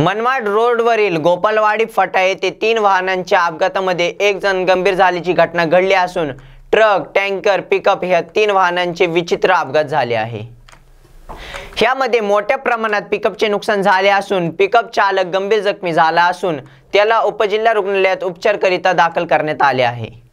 मनमाड रोडवरील गोपालवाडी फाटा येथे 3 वाहनांच्या अपघातामध्ये एक जण गंभीर झाल्याची घटना घडली असून ट्रक, टँकर, पिकअप या 3 वाहनांचे विचित्र अपघात झाले आहे। यामध्ये मोठ्या प्रमाणात पिकअपचे नुकसान झाले असून पिकअप चालक गंभीर जखमी झाला असून त्याला उपजिल्हा रुग्णालयात उपचार करिता दाखल करण्यात आले आहे।